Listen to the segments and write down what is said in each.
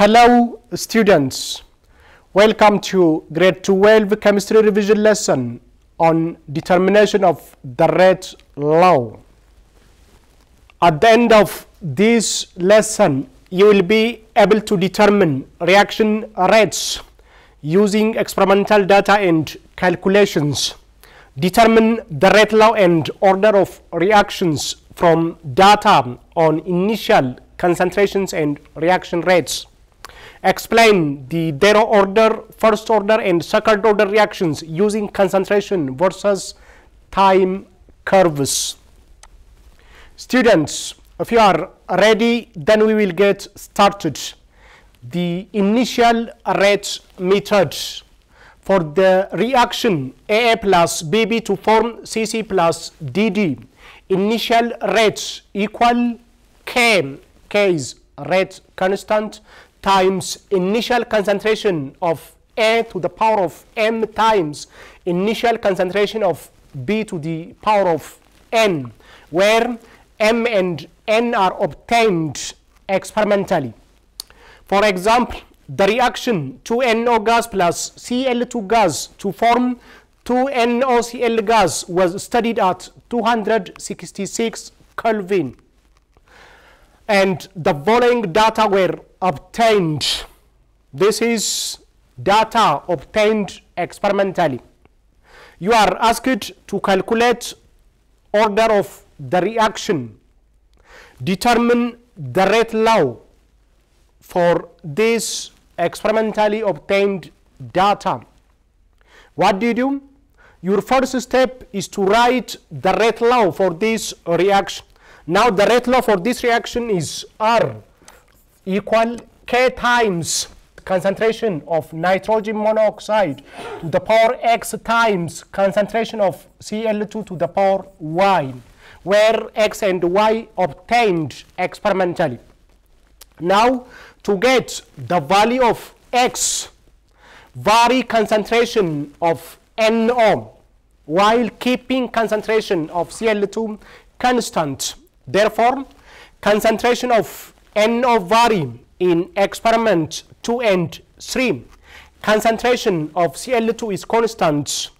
Hello students, welcome to grade 12 chemistry revision lesson on determination of the rate law. At the end of this lesson, you will be able to determine reaction rates using experimental data and calculations. Determine the rate law and order of reactions from data on initial concentrations and reaction rates. Explain the zero order, first order and second order reactions using concentration versus time curves. Students, if you are ready, then we will get started. The initial rate method for the reaction AA plus BB to form CC plus DD. Initial rate equal K, K is rate constant, times initial concentration of A to the power of M times initial concentration of B to the power of N, where M and N are obtained experimentally. For example, the reaction 2NO gas plus Cl2 gas to form 2NOCl gas was studied at 266 Kelvin, and the following data were obtained. This is data obtained experimentally. You are asked to calculate order of the reaction. Determine the rate law for this experimentally obtained data. What do you do? Your first step is to write the rate law for this reaction. Now the rate law for this reaction is R equal K times concentration of nitrogen monoxide to the power X times concentration of Cl2 to the power Y, where X and Y obtained experimentally. Now, to get the value of X, vary concentration of NO while keeping concentration of Cl2 constant. Therefore, concentration of NO vary in experiment 2 and 3. Concentration of Cl2 is constant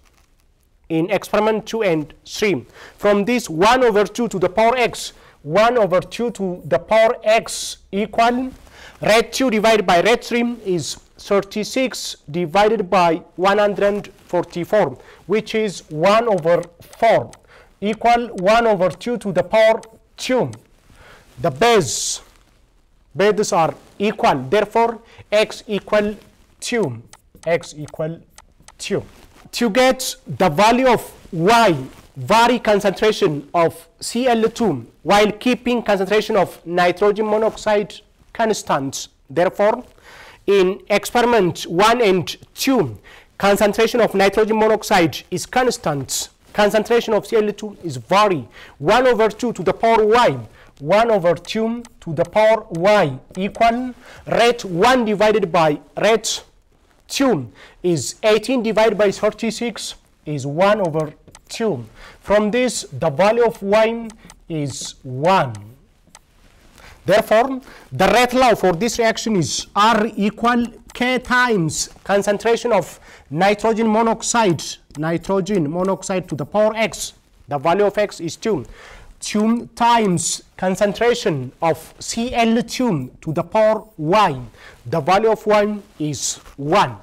in experiment 2 and 3. From this, 1 over 2 to the power X, 1 over 2 to the power X equal rate 2 divided by rate 3 is 36 divided by 144, which is 1 over 4, equal 1 over 2 to the power 2. The bases are equal, therefore X equal 2, X equal 2. To get the value of Y, vary concentration of Cl2 while keeping concentration of nitrogen monoxide constant. Therefore, in experiment 1 and 2, concentration of nitrogen monoxide is constant. Concentration of Cl2 is vary. 1 over 2 to the power Y. 1 over 2 to the power Y equal rate 1 divided by rate 2 is 18 divided by 36 is 1 over 2. From this, the value of Y is 1. Therefore, the rate law for this reaction is R equal K times concentration of nitrogen monoxide to the power X. The value of X is 2. 2 times concentration of Cl2 to the power Y. The value of Y is 1.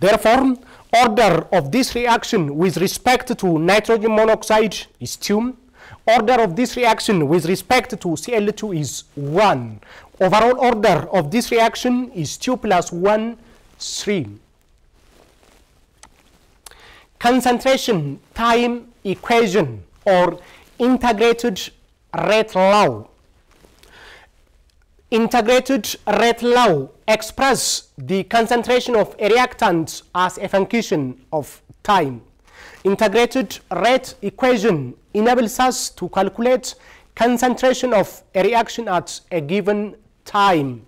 Therefore, order of this reaction with respect to nitrogen monoxide is 2. Order of this reaction with respect to Cl2 is 1. Overall order of this reaction is 2 plus 1, 3. Concentration time equation or integrated rate law. Integrated rate law expresses the concentration of a reactant as a function of time. Integrated rate equation enables us to calculate concentration of a reaction at a given time.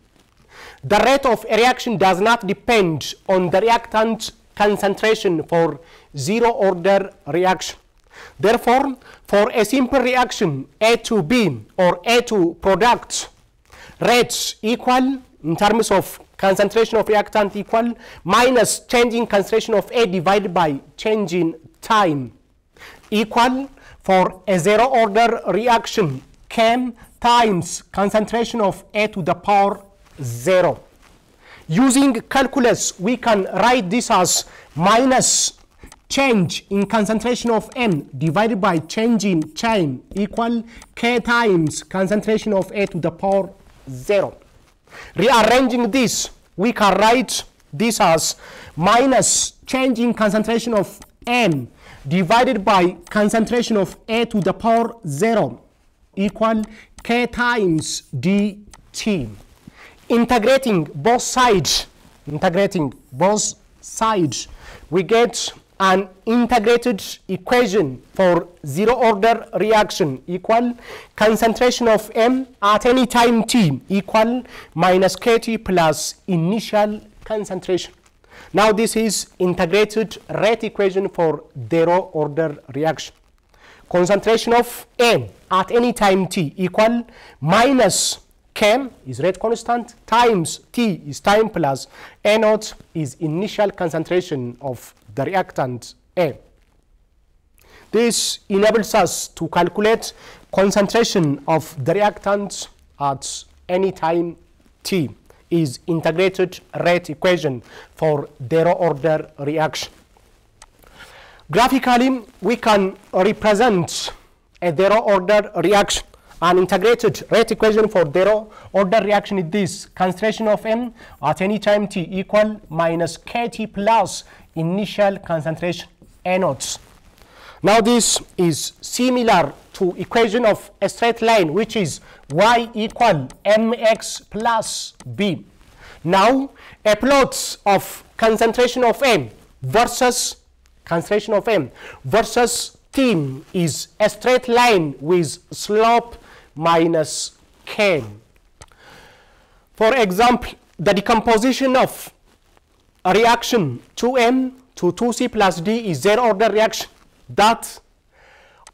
The rate of a reaction does not depend on the reactant concentration for zero order reaction. Therefore, for a simple reaction A to B or A to product, rates equal in terms of concentration of reactant equal minus change in concentration of A divided by change in time equal for a zero order reaction Chem times concentration of A to the power 0. Using calculus, we can write this as minus change in concentration of N divided by change in time equal K times concentration of A to the power 0. Rearranging this, we can write this as minus change in concentration of N divided by concentration of A to the power 0 equal K times dt. Integrating both sides, we get an integrated equation for zero order reaction equal concentration of M at any time t equal minus kT plus initial concentration. Now this is integrated rate equation for zero order reaction. Concentration of N at any time t equal minus K is rate constant times t is time plus A0 is initial concentration of the reactant A. This enables us to calculate concentration of the reactant at any time t is integrated rate equation for zero order reaction. Graphically, we can represent a zero order reaction. An integrated rate equation for zero order reaction is this: concentration of M at any time t equal minus kT plus initial concentration A0. Now this is similar to equation of a straight line, which is y equal mx plus b. Now a plot of concentration of M versus t is a straight line with slope minus k. For example, the decomposition of a reaction 2m to 2c plus d is zero order reaction that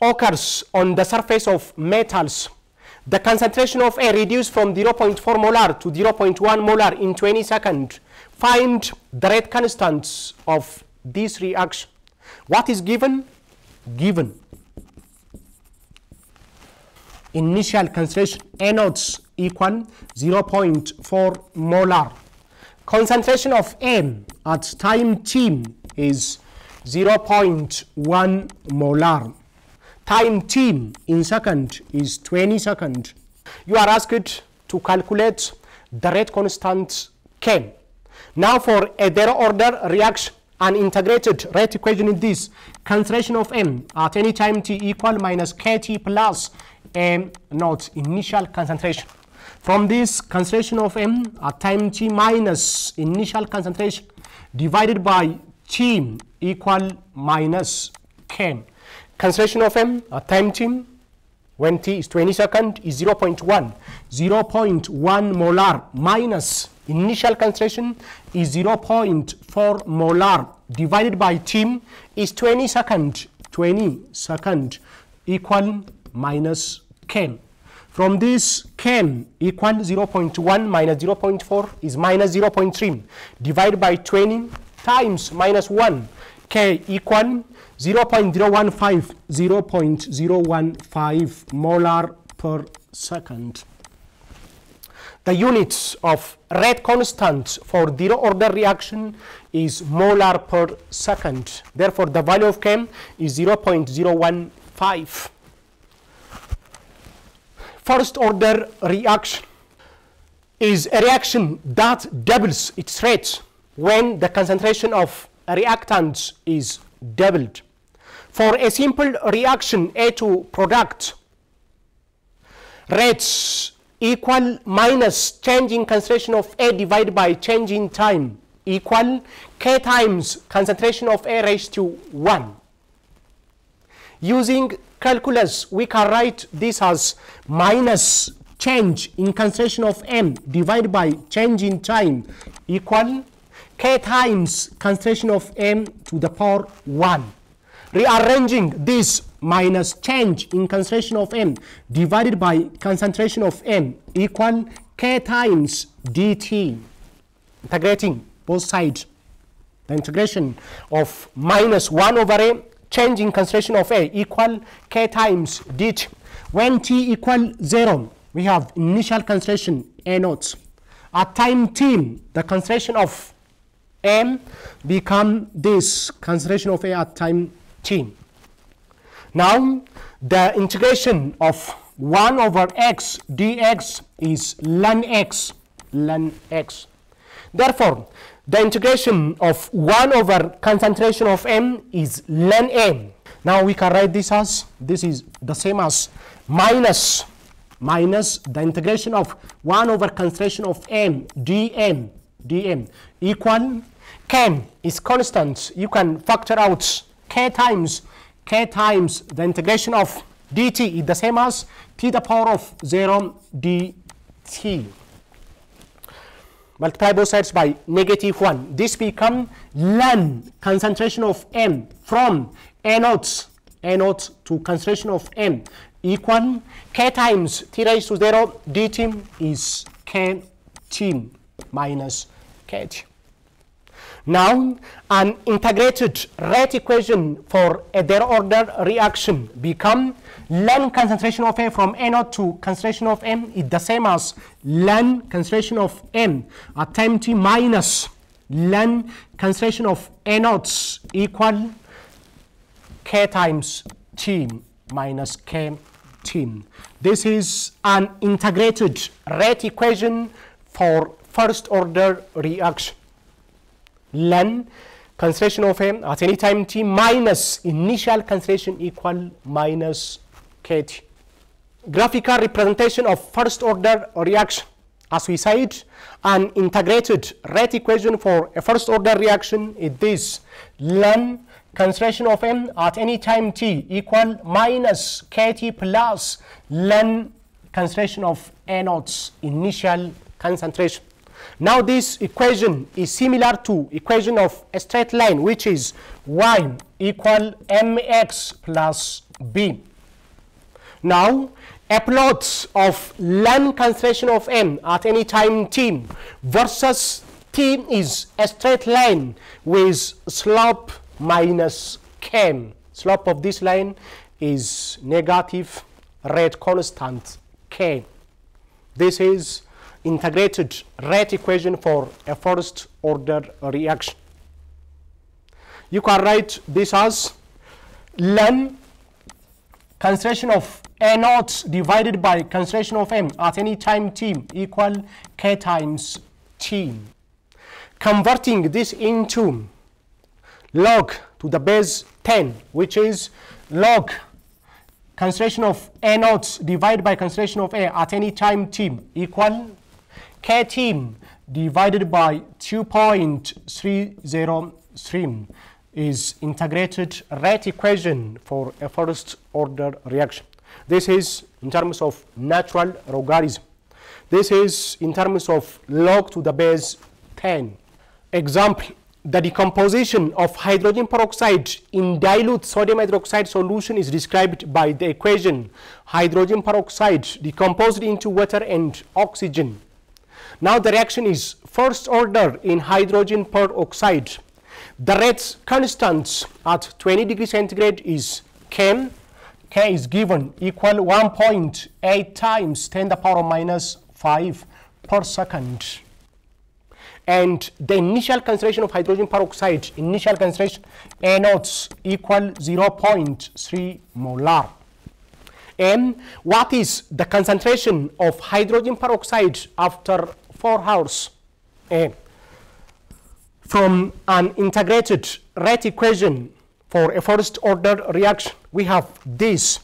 occurs on the surface of metals. The concentration of A reduced from 0.4 molar to 0.1 molar in 20 seconds. Find the rate constants of this reaction. What is given? Given initial concentration A0 equal 0.4 molar. Concentration of M at time t is 0.1 molar. Time t in second is 20 seconds. You are asked to calculate the rate constant K. Now for a zero order reaction, an integrated rate equation is this: concentration of M at any time t equal minus kT plus A0 initial concentration. From this, concentration of M at time t minus initial concentration divided by t equal minus K. Concentration of M at time t, when t is 20 seconds, is 0.1 molar minus initial concentration is 0.4 molar divided by t is 20 seconds equal minus K. From this, K equal 0.1 minus 0.4 is minus 0.3 divided by 20 times minus 1. K equal 0.015 molar per second. The units of rate constant for zero order reaction is molar per second. Therefore, the value of K is 0.015. First order reaction is a reaction that doubles its rate when the concentration of a reactant is doubled. For a simple reaction A2 product, rates equal minus change in concentration of A divided by change in time equal K times concentration of A raised to 1. Using calculus, we can write this as minus change in concentration of M divided by change in time equal K times concentration of M to the power 1. Rearranging this, minus change in concentration of M divided by concentration of M equal K times dt. integrating both sides, the integration of minus 1 over a change in concentration of a equal k times dt. When t equal 0, we have initial concentration a0. At time t, the concentration of m become this concentration of a at time t. Now, the integration of 1 over x dx is ln x. Therefore, the integration of 1 over concentration of m is ln m. Now we can write this as, this is the same as minus the integration of 1 over concentration of m dm equal k is constant. You can factor out k times the integration of dt is the same as t the power of 0 dt. Multiply both sides by -1. This becomes ln concentration of m from a0 to concentration of m equal k times t raised to 0 dt is kt minus kg. Now, an integrated rate equation for a their order reaction become ln concentration of a from a0 to concentration of m is the same as ln concentration of m at time t minus ln concentration of a0 equal k times t minus kt. This is an integrated rate equation for first order reaction. Ln concentration of m at any time t minus initial concentration equal minus kt. Graphical representation of first order reaction. As we said, an integrated rate equation for a first order reaction is this: ln concentration of m at any time t equal minus kt plus ln concentration of a0 initial concentration. Now this equation is similar to equation of a straight line, which is y equal mx plus b. Now a plot of ln concentration of m at any time t versus t is a straight line with slope minus k. Slope of this line is negative rate constant k. This is integrated rate equation for a first order reaction. You can write this as ln concentration of a0 divided by concentration of m at any time t equal k times t. Converting this into log to the base 10, which is log concentration of a0 divided by concentration of a at any time t equal kt divided by 2.303 is integrated rate equation for a first order reaction. This is in terms of natural logarithm. This is in terms of log to the base 10. Example: the decomposition of hydrogen peroxide in dilute sodium hydroxide solution is described by the equation hydrogen peroxide decomposed into water and oxygen. Now the reaction is first order in hydrogen peroxide. The rate constant at 20 degrees centigrade is K. K is given equal 1.8 times 10 to the power minus 5 per second. And the initial concentration of hydrogen peroxide, initial concentration a0 equal 0.3 molar. And what is the concentration of hydrogen peroxide after 4 hours? From an integrated rate equation for a first order reaction, we have this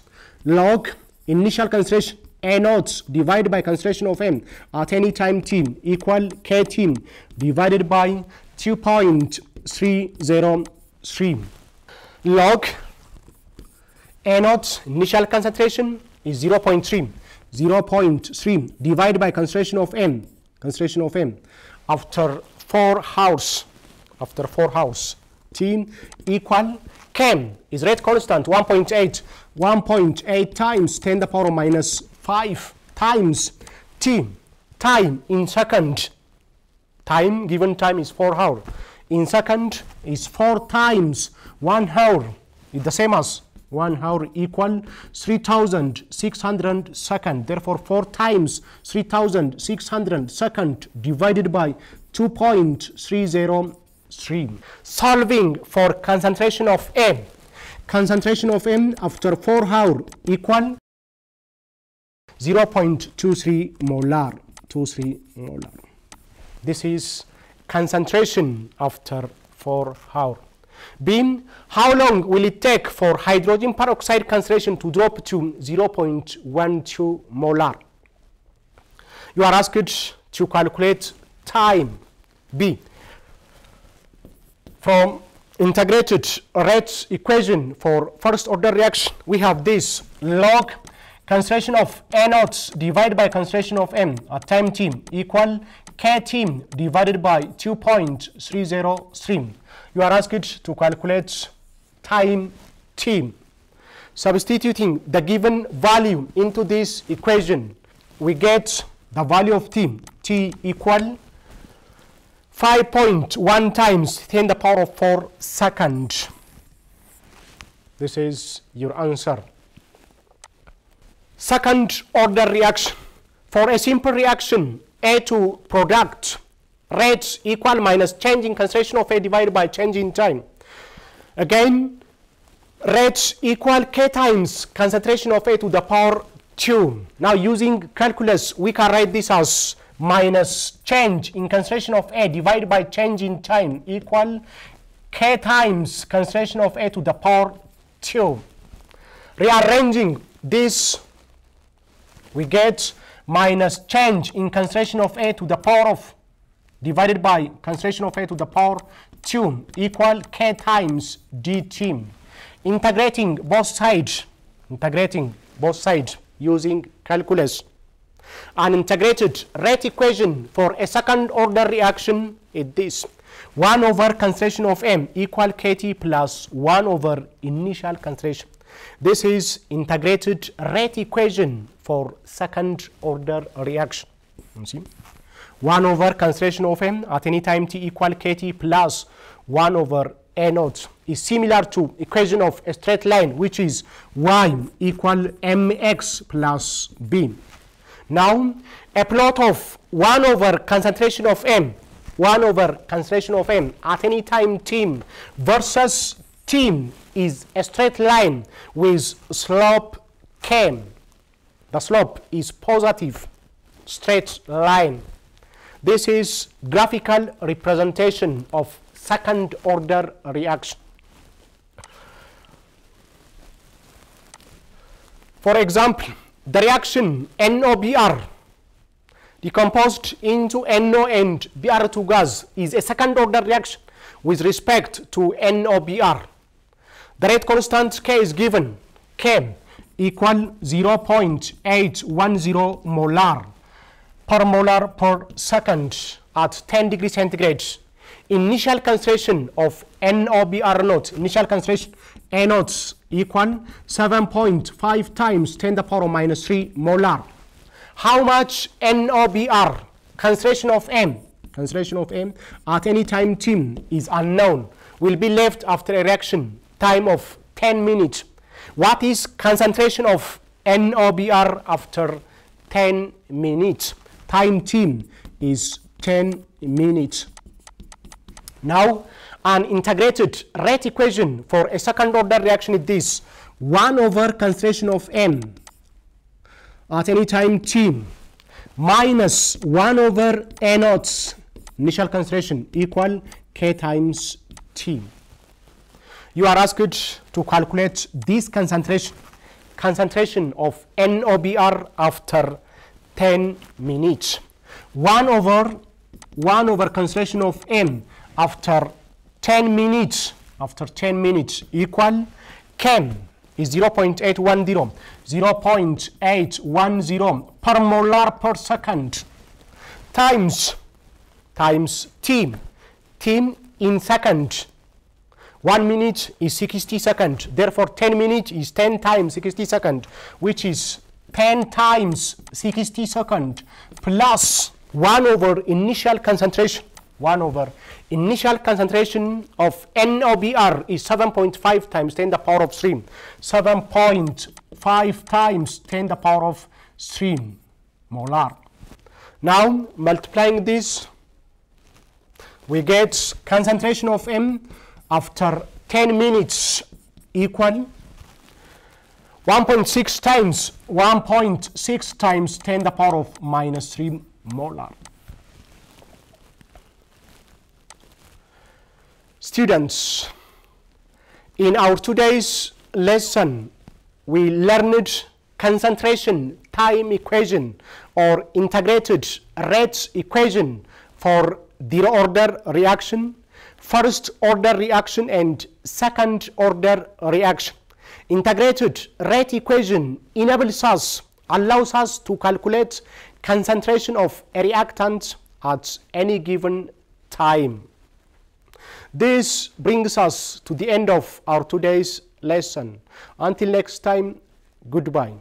log initial concentration a0 divided by concentration of m at any time t equal kt divided by 2.303. Log a0 initial concentration is 0.3 divided by concentration of m after 4 hours. After 4 hours, t equal k is rate constant 1.8 times 10 to the power minus 5 times t, time in second. Time, given time is 4 hours. In second is 4 times 1 hour. It's the same as 1 hour equal 3,600 second. Therefore, 4 times 3,600 second divided by 2.303. Solving for concentration of M. Concentration of M after 4 hours equal 0.23 molar. 23 molar. This is concentration after 4 hours. Being how long will it take for hydrogen peroxide concentration to drop to 0.12 molar? You are asked to calculate time. B, from integrated rates equation for first order reaction, we have this log concentration of NO divided by concentration of M at time t equal K_T divided by 2.303. You are asked to calculate time t. Substituting the given value into this equation, we get the value of t. T equal 5.1 times 10⁴ seconds. This is your answer. Second order reaction. For a simple reaction, A2 product rate equal minus change in concentration of A divided by change in time. Again, rate equal K times concentration of A to the power 2. Now, using calculus, we can write this as minus change in concentration of A divided by change in time equal K times concentration of A to the power 2. Rearranging this, we get minus change in concentration of A to the power of divided by concentration of A to the power 2 equal K times dt. Integrating both sides using calculus. An integrated rate equation for a second order reaction is this: 1 over concentration of M equal Kt plus 1 over initial concentration. This is integrated rate equation for second order reaction. 1 over concentration of M at any time t equal Kt plus 1 over NO is similar to equation of a straight line, which is y equal mx plus b. Now, a plot of 1 over concentration of M, 1 over concentration of M at any time t versus t is a straight line with slope k. The slope is positive, straight line. This is graphical representation of second order reaction. For example, the reaction NOBr decomposed into NO and Br2 gas is a second order reaction with respect to NOBr. The rate constant K is given. K equal 0.810 molar per second at 10 degrees centigrade. Initial concentration of NOBr0, initial concentration NO equal 7.5 times 10⁻³ molar. How much NOBr, concentration of M at any time t is unknown, will be left after a reaction time of 10 minutes. What is concentration of NOBr after 10 minutes? Time t is 10 minutes. Now, an integrated rate equation for a second order reaction is this: 1 over concentration of M at any time t minus 1 over NO initial concentration equal K times t. You are asked to calculate this concentration of NOBr after 10 minutes. 1 over concentration of M after 10 minutes equal K is 0.810 per molar per second times t in second. 1 minute is 60 seconds. Therefore, 10 minutes is 10 times 60 seconds, which is 10 times 60 seconds plus 1 over initial concentration 1 over initial concentration of NOBr is 7.5 times 10 the power of 3. 7.5 times 10 the power of 3 molar. Now multiplying this, we get concentration of M after 10 minutes equal 1.6 times 1.6 times 10 the power of minus 3 molar. Students, in our today's lesson, we learned concentration time equation or integrated rate equation for zero order reaction, first order reaction, and second order reaction. Integrated rate equation allows us to calculate concentration of a reactant at any given time. This brings us to the end of our today's lesson. Until next time, goodbye.